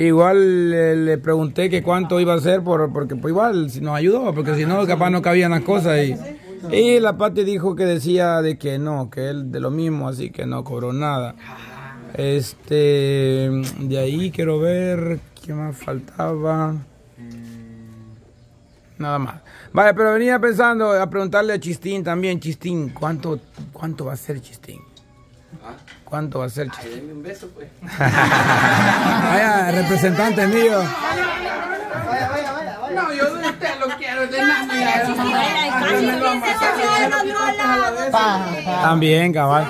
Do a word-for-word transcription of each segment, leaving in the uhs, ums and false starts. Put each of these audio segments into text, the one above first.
Igual eh, le pregunté que cuánto iba a ser, por, porque pues igual nos ayudó, porque si no capaz no cabían las cosas. Y, y la Pati dijo que decía de que no, que él de lo mismo, así que no cobró nada. Este, de ahí quiero ver qué más faltaba. Nada más. Vale, pero venía pensando a preguntarle a Chistín también. Chistín, ¿cuánto, cuánto va a ser Chistín? ¿Ah? ¿Cuánto va a ser Chistín? Ay, denme un beso, pues. Vaya, representante mío. Vaya, vaya, vaya, vaya. No, yo de usted lo quiero, de nada. También, cabal.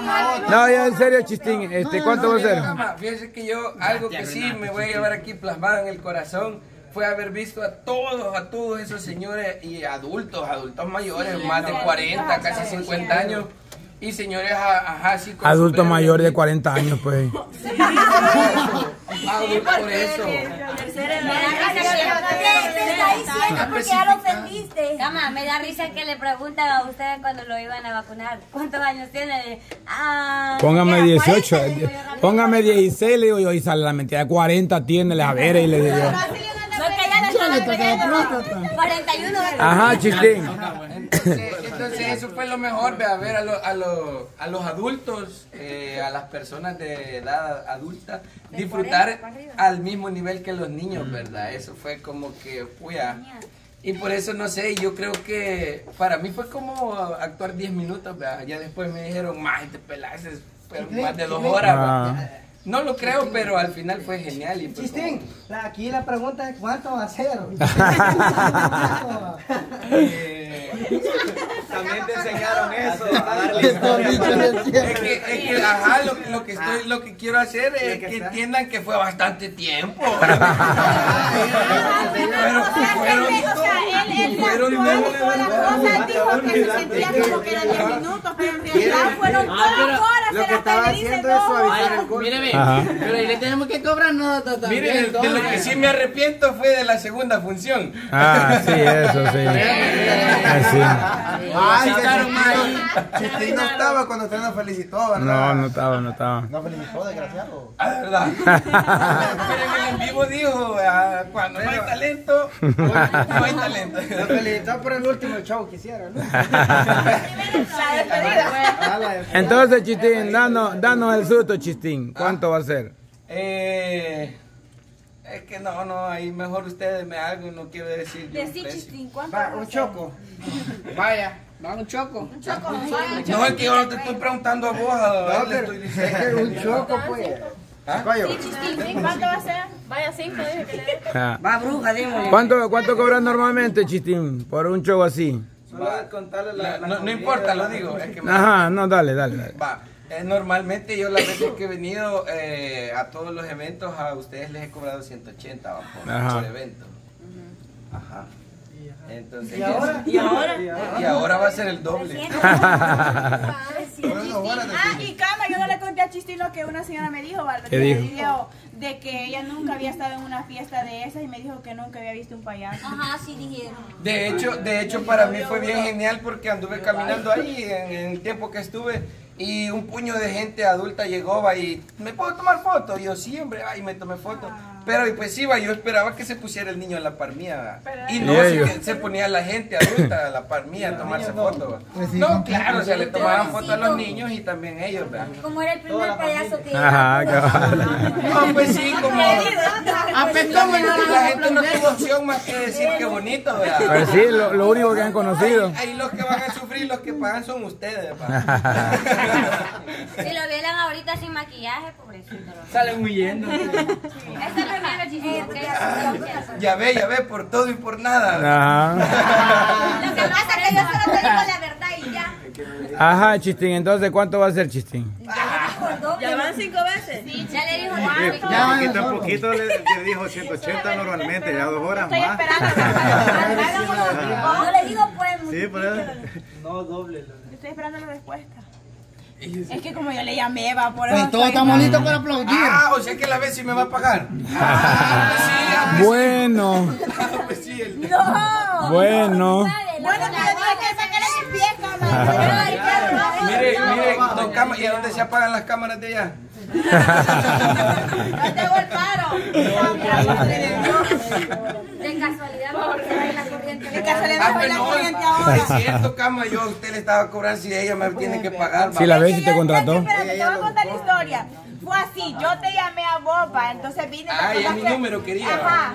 No, ya en serio, Chistín, este, ¿cuánto va a ser? Fíjese que yo, algo que sí me voy a llevar aquí plasmado en el corazón, fue haber visto a todos, a todos esos señores y adultos, adultos mayores, sí, más de cuarenta, casi cincuenta años, y señores ajá, así como adultos mayores de cuarenta años, pues. Sí, por eso. Adultos por eso. Porque ya lo ofendiste. Cama, me da risa que le preguntan a ustedes cuando lo iban a vacunar. ¿Cuántos años tiene? Ah, póngame dieciocho. Póngame dieciséis, le digo yo, y sale la mentira. cuarenta tiene, la ver, y le digo yo. cuarenta y uno. Ajá, Chistín. Entonces, entonces eso fue lo mejor, ve a ver a, lo, a, lo, a los adultos, eh, a las personas de edad adulta, disfrutar al mismo nivel que los niños, ¿verdad? Eso fue como que fui a... Y por eso, no sé, yo creo que para mí fue como actuar diez minutos, ¿verdad? Ya después me dijeron, más te pelaces, pero más de dos horas, ¿verdad? No lo creo, pero al final fue genial. Y pues, Chistín, la, aquí la pregunta es ¿cuánto va a ser? eh, también te enseñaron eso. Es que, es que ajá, lo, lo, que estoy, lo que quiero hacer es que entiendan que fue bastante tiempo. Pero fueron nueve horas. Dijo que se sentía como que eran diez minutos, pero en realidad fueron todas horas. Lo que estaba haciendo es suavizar el corte. Míreme, pero ahí le tenemos que cobrar nosotros también. Miren, de lo que sí me arrepiento fue de la segunda función. Ah, sí, eso sí. Ay, Chistín no estaba cuando usted nos felicitó, ¿verdad? No, no estaba, no estaba. Nos felicitó, desgraciado. Ah, ¿verdad? Pero en el vivo dijo, cuando no hay talento, no hay talento. Nos felicitó por el último show que hicieron, ¿no? Entonces, Chistín, danos, danos el susto, Chistín. ¿Cuánto ah, va a ser? Eh, es que no, no, ahí mejor ustedes me hagan, no quiero decir. Decí, Chistín, ¿cuánto va, va un choco. Vaya, va un choco. Un choco. Vaya, no, es que yo no te estoy preguntando a vos. A no, estoy diciendo. Es que un choco, pues. ¿Ah? Sí, Chistín, ¿cuánto va a ser? Vaya cinco, dije que le dé. Va, bruja, dímelo. ¿Cuánto, cuánto cobras normalmente, Chistín, por un choco así? Va, contarle la, la no, no importa, lo digo. Es que ajá, me... no, dale, dale, dale. Va. Normalmente yo las veces que he venido eh, a todos los eventos, a ustedes les he cobrado ciento ochenta bajo, por evento. Ajá. Entonces, ¿y ahora? ¿Y ahora? ¿Y ahora? Y ahora va a ser el doble. Ah, y Cama, yo no le conté a Chistín lo que una señora me dijo, ¿verdad? ¿Qué dijo? De que ella nunca había estado en una fiesta de esas y me dijo que nunca había visto un payaso. Ajá, sí dijeron. De hecho, de hecho para mí fue bien genial porque anduve caminando ahí en, en el tiempo que estuve. Y un puño de gente adulta llegó, va, y ¿me puedo tomar fotos? Y yo siempre, va, y me tomé fotos. Ah. Pero y pues sí, va, yo esperaba que se pusiera el niño a la par mía, va. Y no, se, se ponía la gente adulta a la par mía a tomarse fotos, va. Pues sí, no, claro, o sea, le tomaban fotos a los niños y también ellos, va. Como era el primer payaso que... Ajá, cabal. No, pues sí, como... La gente no tiene opción más que decir que bonito, va. Pues sí, lo, lo único que han conocido. Ahí los que van a sufrir, los que pagan son ustedes, va. Si lo vieran ahorita sin maquillaje, pobrecito. Salen huyendo. Ya ve, ya ve, por todo y por nada. No. Lo que pasa es que yo solo te digo la verdad y ya. Ajá, Chistín, entonces, ¿cuánto va a ser, Chistín? ¿Ya van cinco veces? Sí, ya le dijo cuánto. Ya van tampoco, le, le dijo ciento ochenta normalmente, ya dos horas más. Estoy esperando. No le digo pues. Sí, pero... No, doble. Estoy esperando la respuesta. Es que como yo le llamé, va por eso. Y todos estamos listos para aplaudir. Ah, o sea que la vez sí me va a pagar. Ah, ah, sí, bueno. Pues sí, el... No. Bueno. Bueno, pero tiene que sacar el pie, cabrón. Mire, mire, dos cámaras. ¿Y a dónde se apagan las cámaras de allá? No te golparon. De casualidad, la corriente. De casualidad, la corriente ahora. Es cierto, cama, yo a usted le estaba cobrando si ella me tiene que pagar. Si la ves y te contrató. Espérate, te voy a contar la historia. Fue así, yo te llamé a Boba, entonces vine... Ah, ya mi número quería. Ajá.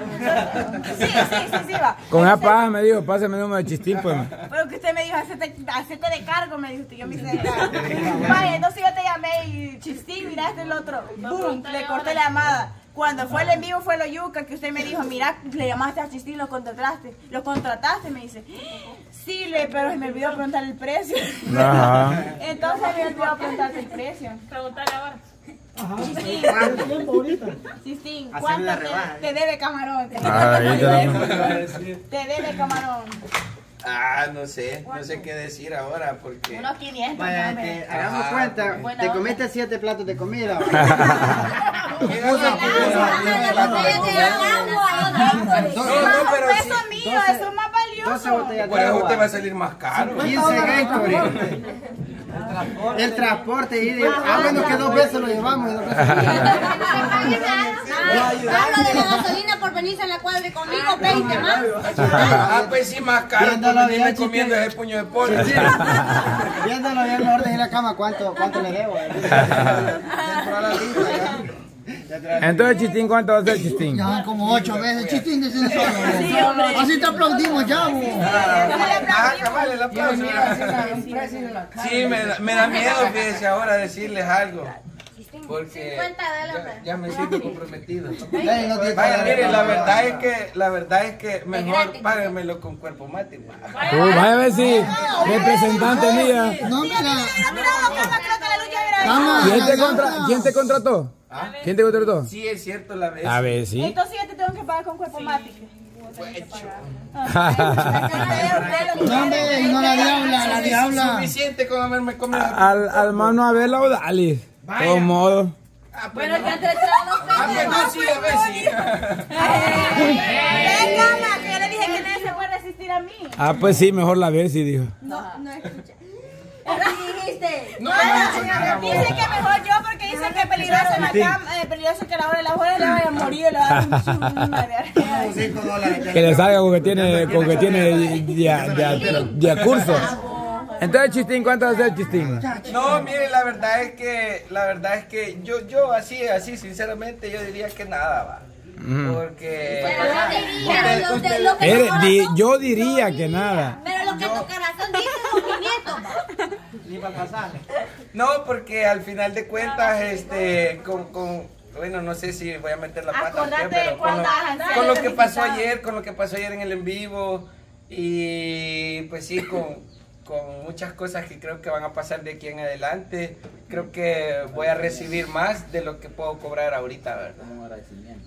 Sí, sí, sí, sí, va. Con esa paja me dijo, pásame el número de Chistín, pues. Pero que usted me dijo, hacete de cargo, me dijo usted, yo me hice de cargo. Vale, entonces yo te llamé y Chistín, miraste el otro. Boom, le corté la llamada. Cuando fue el en vivo fue lo yuca, que usted me dijo, mira, le llamaste a Chistín, lo contrataste, lo contrataste, me dice, sí, le, pero se me olvidó preguntar el precio. Ajá. Entonces me olvidó preguntarte el precio. Preguntarle ahora. Ajá. Chistín, Chistín, ¿cuánto te, te debe Camarón? Te, ah, te debe Camarón. Ah, no sé, no sé qué decir ahora porque... Unos quinientos. Vaya, no me... hagamos ah, cuenta, bueno, te comiste siete platos de comida. Eso es mío, eso es más valioso. Por eso te va a salir más caro. El transporte y de... Ah, bueno, que dos veces lo llevamos. Hablo de la gasolina por venirse en la cuadra y conmigo veinte más. Ah, pues sí, más caro. Viéndolo comiendo ese puño de pollo. Viéndolo bien los orden en la cama, ¿cuánto le debo? Entonces, Chistín, ¿cuánto va a ser Chistín? Ya, como ocho veces. Chistín, dicen solo. Así te aplaudimos ya, vos. Ah, cabal, el aplauso. Sí, me da miedo, fíjese, ahora decirles algo. Porque ya, ya me siento comprometido. Vaya, mire, la verdad es que, la verdad es que mejor págamelo con cuerpo mate. Vaya a ver si representante mía. No, mira. ¿Quién te contrató? ¿Quién te contrató? ¿Ah? ¿Quién te contrató? Sí, es cierto, la vez. A ver, sí. Entonces yo te tengo que pagar con cuerpo mate. ¿Dónde? No, la diabla, la diabla. Es suficiente con haberme comido. Al, al mano a verla o dale. De todos modos. Ah, pues bueno, no. Que entre todos ah, pues no, sí, a ver si. Venga, que yo le dije que nadie se puede resistir a mí. Ah, pues sí, mejor la ver si dijo. No, no escucha. Dijiste. No, no, dice que mejor yo porque dice que es peligroso en la cama, eh, peligroso que a la hora de las horas le vaya a morir y le va a dar. Que le salga con que tiene, con que tiene ya cursos. Entonces, Chistín, ¿cuánto va a ser Chistín? No, mire, la verdad es que, la verdad es que yo, yo así, así, sinceramente, yo diría que nada va. Mm. Porque... Pero, usted, lo que usted, lo que di, yo diría que nada. Pero lo que yo, tu corazón dice es un nieto. Ni para pasarle. No, porque al final de cuentas, este, con... con bueno, no sé si voy a meter la pata. Acordate, pero con lo, con lo que pasó ayer, con lo que pasó ayer en el en vivo. Y pues sí, con... con muchas cosas que creo que van a pasar de aquí en adelante, creo que voy a recibir más de lo que puedo cobrar ahorita, ¿verdad?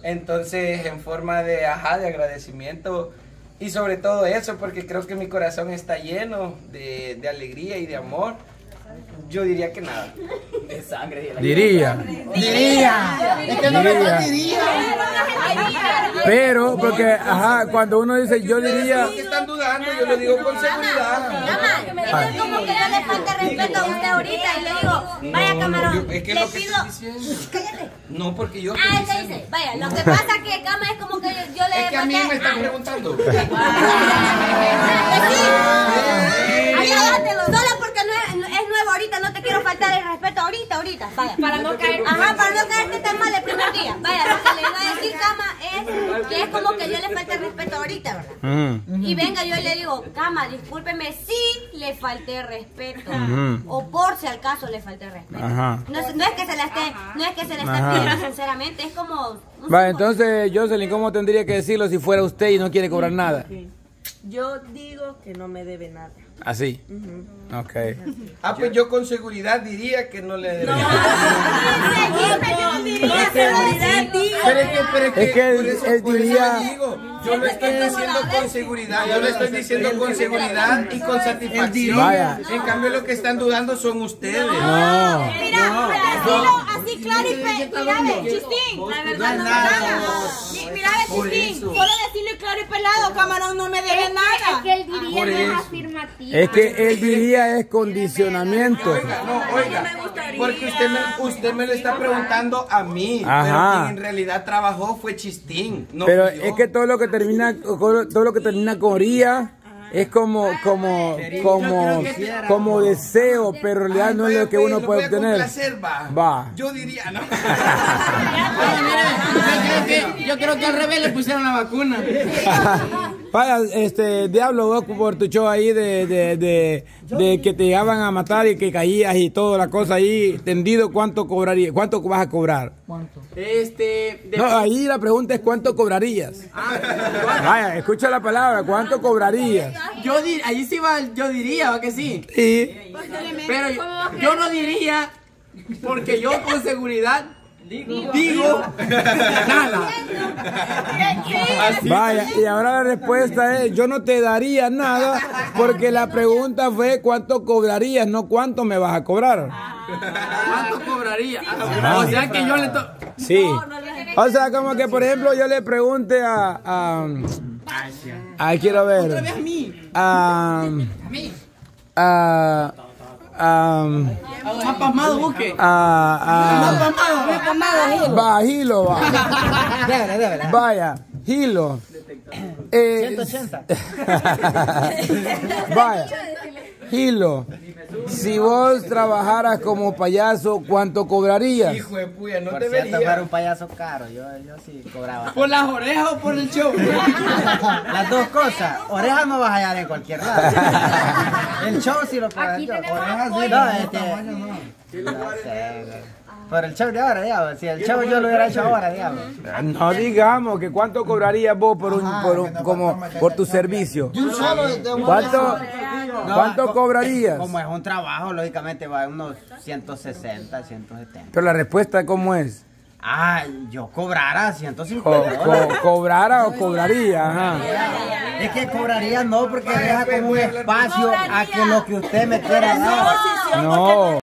Entonces, en forma de, ajá, de agradecimiento y sobre todo eso, porque creo que mi corazón está lleno de, de alegría y de amor, yo diría que nada. De sangre. Diría. Diría. Es que no me lo diría. Pero, porque, ajá, cuando uno dice yo diría... Los que están dudando, yo lo digo con seguridad. Mamá, es como que no le falta respeto a usted ahorita y le digo, vaya Camarón, le pido... Cállate. No, porque yo... Ah, él te dice, vaya, lo que pasa es que Cama es como que yo le... Es que a mí me están preguntando. Ahorita no te quiero faltar el respeto, ahorita, ahorita, vaya. Para no caer. Ajá, para no caerte tan mal el primer día. Vaya, lo que le va a decir Cama es que es como que yo le falté el respeto ahorita, ¿verdad? Mm. Y venga, yo le digo, Cama, discúlpeme si le falté respeto. Mm. O por si al caso le falté respeto. Ajá. No, no es que se la esté, no es que se la esté pidiendo, sinceramente, es como. Vale, entonces, Jocelyn, ¿cómo tendría que decirlo si fuera usted y no quiere cobrar nada? Okay. Yo digo que no me debe nada. ¿Así? Uh-huh. Okay. Ah, pues yo con seguridad diría que no le debe nada. No, es que él, él diría... Yo lo estoy diciendo con seguridad, yo lo estoy diciendo con seguridad y con satisfacción. Vaya. En cambio, lo que están dudando son ustedes. No. No. Mira, no. Así claro y pelado. Chistín, la verdad no nada. Mira, Chistín, solo decirle claro y pelado, Camarón no me debe nada. Es que él diría... por eso. Es que él diría es condicionamiento. Oiga, no, oiga, porque usted me, usted me lo está preguntando a mí. Ajá. Pero quien en realidad trabajó fue Chistín. No pero pidió. Es que todo lo que termina, todo lo que termina con ría es como, como, como, como deseo, pero en realidad no es lo que uno puede obtener. Va. Yo diría, ¿no? Yo creo que al revés le pusieron la vacuna. Vaya, este, Diablo, por tu show ahí de, de, de, de que te llegaban a matar y que caías y toda la cosa ahí, tendido, ¿cuánto cobraría? ¿Cuánto vas a cobrar? ¿Cuánto? Este... De... No, ahí la pregunta es ¿cuánto cobrarías? Ah, vaya, escucha la palabra, ¿cuánto cobrarías? Yo dir, ahí sí va, yo diría, ¿va que sí? Sí. Pero yo, yo no diría, porque yo con seguridad... Digo, digo nada. Vaya, y ahora la respuesta es, yo no te daría nada, porque la pregunta fue cuánto cobrarías, no cuánto me vas a cobrar. ¿Cuánto cobraría? O sea que yo le to... Sí. O sea, como que por ejemplo yo le pregunte a... a, a, a quiero ver. Otra vez a mí. A... a Um, ¿Más pasmado busque? Ah, uh, uh, pasmado, más pasmado. Va, Hilo, va. Débele, débele. Vaya, Hilo. Eh, ciento ochenta. Vaya, Hilo. Si vos trabajaras como payaso, ¿cuánto cobrarías? Hijo de puya, no te vería. Por cierto, un payaso caro, yo, yo sí cobraba. ¿Por las orejas o por el show? Las dos cosas. Orejas no vas a hallar en cualquier lado. El show sí lo pagas. Orejas sí, no, este... No sé, por el show de ahora, digamos. Si el show yo lo hubiera hecho ahora, digamos. No digamos que cuánto cobrarías vos por un, por un, como, por tu servicio. ¿Cuánto? No, ¿Cuánto cobrarías? Como es un trabajo, lógicamente va a unos ciento sesenta, ciento setenta. Pero la respuesta, ¿cómo es? Ah, yo cobrara ciento cincuenta. Co co cobrara o cobraría, ajá. Es que cobraría no, porque deja como un espacio a que lo que usted me quiera dar. No.